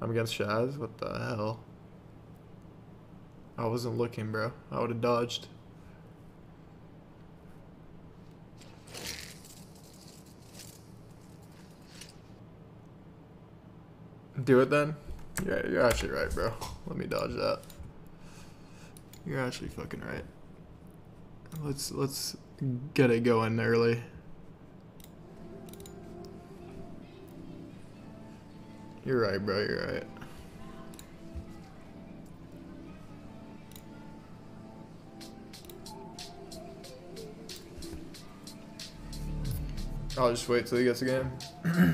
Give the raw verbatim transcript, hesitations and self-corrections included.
I'm against Shahz? What the hell? I wasn't looking, bro. I would have dodged. Do it then? Yeah, you're actually right, bro. Let me dodge that. You're actually fucking right. Let's let's get it going early. You're right, bro. You're right. I'll just wait till he gets a game.